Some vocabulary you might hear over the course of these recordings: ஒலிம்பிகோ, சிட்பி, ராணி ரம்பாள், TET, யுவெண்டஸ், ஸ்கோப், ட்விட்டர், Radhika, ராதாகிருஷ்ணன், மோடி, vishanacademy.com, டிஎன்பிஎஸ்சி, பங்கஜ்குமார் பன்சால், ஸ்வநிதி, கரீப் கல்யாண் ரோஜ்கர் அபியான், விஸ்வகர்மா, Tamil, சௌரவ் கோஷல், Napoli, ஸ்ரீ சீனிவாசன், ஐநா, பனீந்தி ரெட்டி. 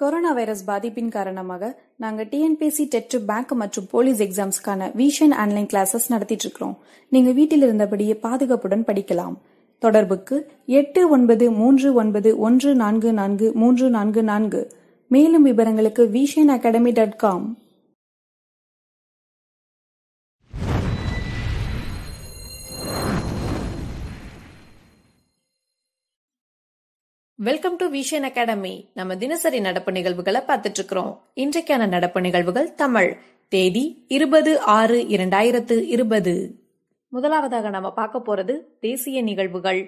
Corona virus பாதிப்பின் காரணமாக நாங்க TNPSC TET பேங்க் மற்றும் போலீஸ் எக்ஸாம்ஸ்க்கான விஷன் ஆன்லைன் கிளாஸஸ் நடத்திட்டு இருக்கோம். நீங்க வீட்டில் இருந்தபடியே பாதுகாப்புடன் படிக்கலாம். தொடர்புக்கு 8939144344. மேலும் விவரங்களுக்கு vishanacademy.com. Welcome to vision academy. நம்ம தினசரி நடப்பு நிகழ்வுகளை பார்த்துட்டு இருக்கிறோம். இன்றைக்கான நடப்பு நிகழ்வுகள் தமிழ். தேதி 20/6/2020. முதலாவதாக நாம பார்க்க போறது தேசிய நிகழ்வுகள்.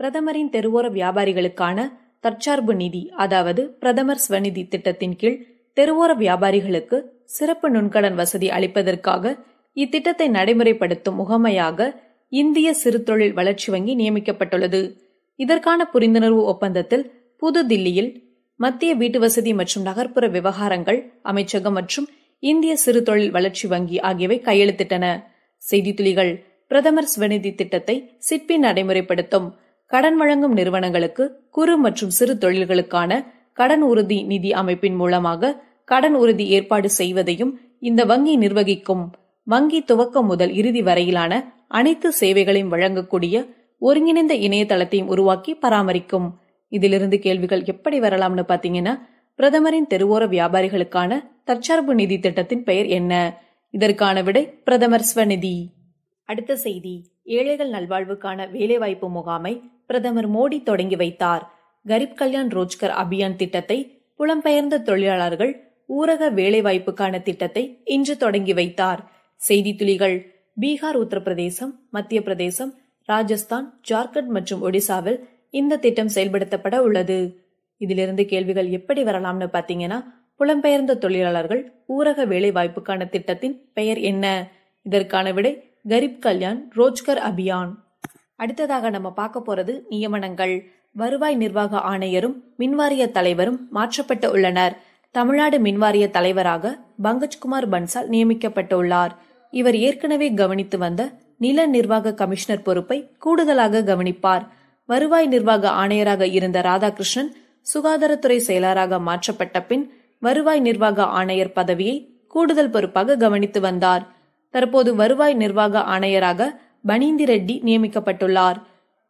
பிரதமரின் தெருவோர வியாபாரிகளுக்கான தற்சார்பு நிதி, அதாவது பிரதமர் ஸ்வநிதி திட்டத்தின் கீழ் தெருவோர வியாபாரிகளுக்கு சிறப்பு நுண்கடன் வசதி அளிப்பதற்காக இத்திட்டத்தை நடைமுறைப்படுத்தும் முகமையாக இந்திய சிறு தொழில் வளர்ச்சி வங்கி நியமிக்கப்பட்டுள்ளது. இதற்கான புரிந்துணர்வு ஒப்பந்தத்தில் புதுதில்லியில் மத்திய வீட்டு வசதி மற்றும் நகர்ப்புற விவகாரங்கள் அமைச்சகம் மற்றும் இந்திய சிறு தொழில் வளர்ச்சி வங்கி ஆகியவை கையெழுத்திட்டன. செய்தித்துளிகள். பிரதமர் ஸ்வநிதி திட்டத்தை சிட்பி நடைமுறைப்படுத்தும். கடன் வழங்கும் நிறுவனங்களுக்கு குறு மற்றும் சிறு தொழில்களுக்கான கடன் உறுதி நிதி அமைப்பின் மூலமாக கடன் உறுதி ஏற்பாடு செய்வதையும் இந்த வங்கி நிர்வகிக்கும். வங்கி துவக்கம் முதல் இறுதி வரையிலான அனைத்து சேவைகளையும் வழங்கக்கூடிய ஒருங்கிணைந்த இணையதளத்தையும் உருவாக்கி பராமரிக்கும். இதிலிருந்து கேள்விகள் எப்படி வரலாம்னு பாத்தீங்கன்னா, பிரதமரின் தெருவோர வியாபாரிகளுக்கான தற்சார்பு நிதி திட்டத்தின் பெயர் என்ன? இதற்கான விடை பிரதமர் ஸ்வநிதி. அடுத்த செய்தி. ஏழைகள் நல்வாழ்வுக்கான வேலைவாய்ப்பு முகாமை பிரதமர் மோடி தொடங்கி வைத்தார். கரீப் கல்யாண் ரோஜ்கர் அபியான் திட்டத்தை புலம்பெயர்ந்த தொழிலாளர்கள் ஊரக வேலைவாய்ப்புக்கான திட்டத்தை இன்று தொடங்கி வைத்தார். செய்தித்துளிகள். பீகார், உத்தரப்பிரதேசம், மத்திய பிரதேசம், ராஜஸ்தான், ஜார்க்கண்ட் மற்றும் ஒடிசாவில் இந்த திட்டம் செயல்படுத்தப்பட உள்ளது. இதிலிருந்து கேள்விகள் எப்படி வரலாம்னு பாத்தீங்கன்னா, புலம்பெயர்ந்த தொழிலாளர்கள் ஊரக வேலை வாய்ப்புக்கான திட்டத்தின் பெயர் என்ன? இதற்கான விடை கரீப் கல்யாண் ரோஜ்கர் அபியான். அடுத்ததாக நம்ம பார்க்க போறது நியமனங்கள். வருவாய் நிர்வாக ஆணையரும் மின்வாரிய தலைவரும் மாற்றப்பட்டு உள்ளனர். தமிழ்நாடு மின்வாரிய தலைவராக பங்கஜ்குமார் பன்சால் நியமிக்கப்பட்டுள்ளார். இவர் ஏற்கனவே கவனித்து வந்த நில நிர்வாக கமிஷனர் பொறுப்பை கூடுதலாக கவனிப்பார். வருவாய் நிர்வாக ஆணையராக இருந்த ராதாகிருஷ்ணன் சுகாதாரத்துறை செயலராக மாற்றப்பட்ட பின் வருவாய் நிர்வாக ஆணையர் பதவியை கூடுதல் பொறுப்பாக கவனித்து வந்தார். தற்போது வருவாய் நிர்வாக ஆணையராக பனீந்தி ரெட்டி நியமிக்கப்பட்டுள்ளார்.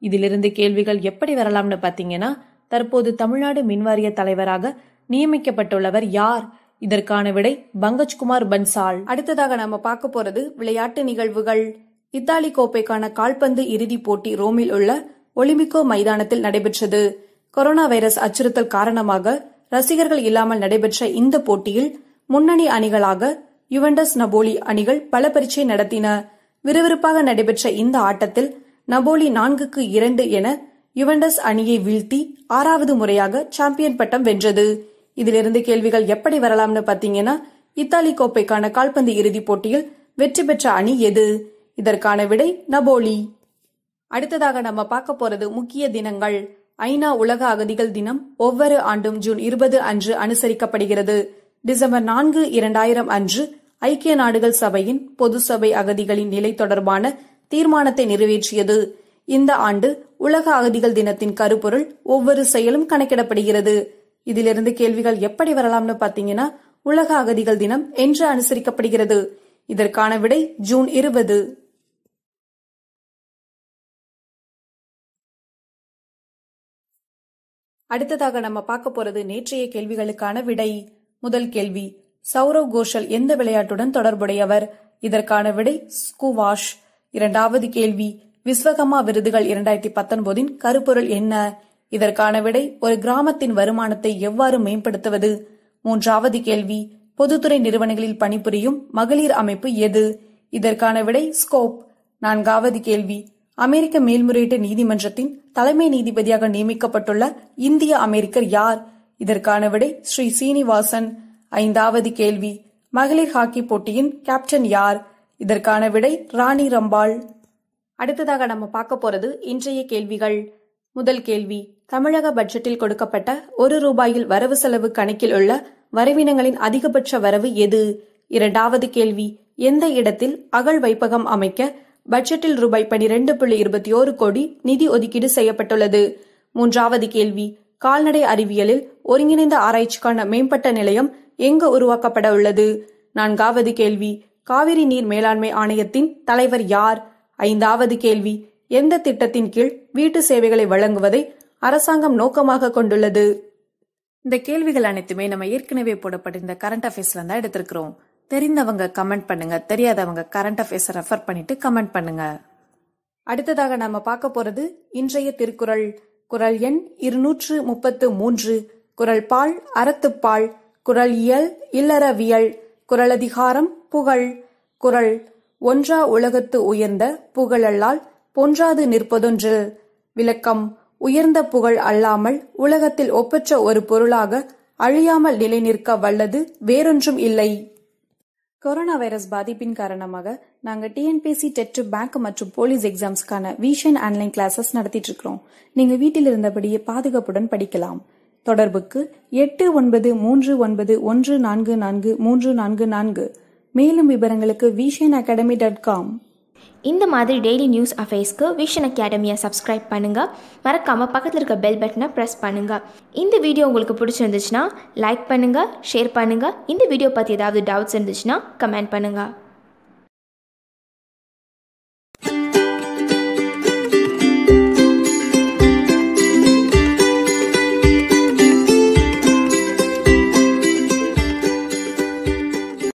இதிலிருந்து கேள்விகள் எப்படி வரலாம்னு பாத்தீங்கன்னா, தற்போது தமிழ்நாடு மின்வாரிய தலைவராக நியமிக்கப்பட்டுள்ளவர் யார்? இதற்கான விடை பங்கஜ்குமார் பன்சால். அடுத்ததாக நாம பார்க்க போறது விளையாட்டு நிகழ்வுகள். இத்தாலி கோப்பைக்கான கால்பந்து இறுதிப் போட்டி ரோமில் உள்ள ஒலிம்பிகோ மைதானத்தில் நடைபெற்றது. கொரோனா வைரஸ் அச்சுறுத்தல் காரணமாக ரசிகர்கள் இல்லாமல் நடைபெற்ற இந்த போட்டியில் முன்னணி அணிகளாக யுவெண்டஸ், நபோலி அணிகள் பல பரீட்சை நடத்தின. விறுவிறுப்பாக நடைபெற்ற இந்த ஆட்டத்தில் நபோலி 4-2 என யுவெண்டஸ் அணியை வீழ்த்தி 6வது முறையாக சாம்பியன் பட்டம் வென்றது. இதிலிருந்து கேள்விகள் எப்படி வரலாம்னு பாத்தீங்கன்னா, இத்தாலி கோப்பைக்கான கால்பந்து இறுதிப் போட்டியில் வெற்றி பெற்ற அணி எது? இதற்கான விடை நபோலி. அடுத்ததாக நம்ம பார்க்க போறது முக்கிய தினங்கள். ஐநா உலக அகதிகள் தினம் ஒவ்வொரு ஆண்டும் ஜூன் 20 அன்று அனுசரிக்கப்படுகிறது. டிசம்பர் 4, 2000 அன்று ஐக்கிய நாடுகள் சபையின் பொது சபை அகதிகளின் நிலை தொடர்பான தீர்மானத்தை நிறைவேற்றியது. இந்த ஆண்டு உலக அகதிகள் தினத்தின் கருப்பொருள் ஒவ்வொரு செயலும் கணக்கிடப்படுகிறது. இதிலிருந்து கேள்விகள் எப்படி வரலாம்னு பாத்தீங்கன்னா, உலக அகதிகள் தினம் என்று அனுசரிக்கப்படுகிறது. இதற்கான விடை ஜூன் 20. அடுத்ததாக நம்ம பார்க்க போறது நேற்றைய கேள்விகளுக்கான விடை. முதல் கேள்வி, சௌரவ் கோஷல் எந்த விளையாட்டுடன் தொடர்புடையவர்? இதற்கான விடை ஸ்குவாஷ். இரண்டாவது கேள்வி, விஸ்வகர்மா விருதுகள் 2019 கருப்பொருள் என்ன? இதற்கான விடை ஒரு கிராமத்தின் வருமானத்தை எவ்வாறு மேம்படுத்துவது. மூன்றாவது கேள்வி, பொதுத்துறை நிறுவனங்களில் பணிபுரியும் மகளிர் அமைப்பு எது? இதற்கான விடை ஸ்கோப். நான்காவது கேள்வி, அமெரிக்க மேல்முறையீட்டு நீதிமன்றத்தின் தலைமை நீதிபதியாக நியமிக்கப்பட்டுள்ள இந்திய அமெரிக்கர் யார்? இதற்கான விடை ஸ்ரீ சீனிவாசன். ஐந்தாவது கேள்வி, மகளிர் ஹாக்கி போட்டியின் கேப்டன் யார்? இதற்கான விடை ராணி ரம்பாள். அடுத்ததாக நம்ம பார்க்க போறது இன்றைய கேள்விகள். முதல் கேள்வி, தமிழக பட்ஜெட்டில் கொடுக்கப்பட்ட ₹1 வரவு செலவு கணக்கில் உள்ள வரைவினங்களின் அதிகபட்ச வரவு எது? இரண்டாவது கேள்வி, எந்த இடத்தில் அகழ் வைப்பகம் அமைக்க பட்ஜெட்டில் ₹12.21 கோடி நிதி ஒதுக்கீடு செய்யப்பட்டுள்ளது? மூன்றாவது கேள்வி, கால்நடை அறிவியலில் ஒருங்கிணைந்த ஆராய்ச்சிக்கான மேம்பட்ட நிலையம் எங்கு உருவாக்கப்பட உள்ளது? 4வது கேள்வி, காவிரி நீர் மேலாண்மை ஆணையத்தின் தலைவர் யார்? 5வது கேள்வி, எந்த திட்டத்தின் கீழ் வீட்டு சேவைகளை வழங்குவதை அரசாங்கம் நோக்கமாக கொண்டுள்ளது? இந்த கேள்விகள் அனைத்துமே நம்ம ஏற்கனவே போடப்பட்டிருந்த கரண்ட் அஃபேர்ஸ்ல தான் எடுத்திருக்கிறோம். தெரிந்தவங்க கமெண்ட் பண்ணுங்க, தெரியாதவங்க கரண்ட் அஃபேர்ஸ் ரெஃபர் பண்ணிட்டு கமெண்ட் பண்ணுங்க. அடுத்ததாக நாம பார்க்க போறது இன்றைய திருக்குறள். குறள் எண் 233. குறள் பால் அறத்துப்பால். குறள் இயல் இல்லறவியல். குறளதிகாரம் புகழ். குறள் ஒன்றா உலகத்து உயர்ந்த புகழல்லால் பொன்றாது நிற்பதொன்று. விளக்கம்: உயர்ந்த புகழ் அல்லாமல் உலகத்தில் ஒப்பற்ற ஒரு பொருளாக அழியாமல் நிலை நிற்க வல்லது வேறொன்றும் இல்லை. கொரோனா வைரஸ் பாதிப்பின் காரணமாக நாங்கள் டிஎன்பிஎஸ்சி, டெட், பேங்க் மற்றும் போலீஸ் எக்ஸாம்ஸ்க்கான விஷன் ஆன்லைன் கிளாஸஸ் நடத்திட்டு இருக்கிறோம். நீங்கள் வீட்டில் இருந்தபடியே பாதுகாப்புடன் படிக்கலாம். தொடர்புக்கு 8939144434. மேலும் விவரங்களுக்கு vishanacademy.com. இந்த மாதிரி டெய்லி நியூஸ் அஃபேர்ஸ்க்கு விஷன் அகாடமியை சப்ஸ்கிரைப் பண்ணுங்க. மறக்காம பக்கத்தில் இருக்க பெல் பட்டனை ப்ரெஸ் பண்ணுங்க. இந்த வீடியோ உங்களுக்கு பிடிச்சிருந்துச்சுன்னா லைக் பண்ணுங்க, ஷேர் பண்ணுங்க. இந்த வீடியோ பற்றி ஏதாவது டவுட்ஸ் இருந்துச்சுன்னா கமெண்ட் பண்ணுங்க.